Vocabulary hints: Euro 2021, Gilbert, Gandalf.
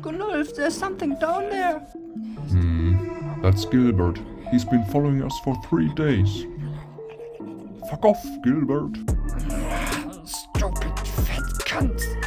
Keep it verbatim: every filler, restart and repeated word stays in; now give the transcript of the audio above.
Gandalf, there's something down there. Hmm, that's Gilbert. He's been following us for three days. Fuck off, Gilbert. Stupid fat cunt.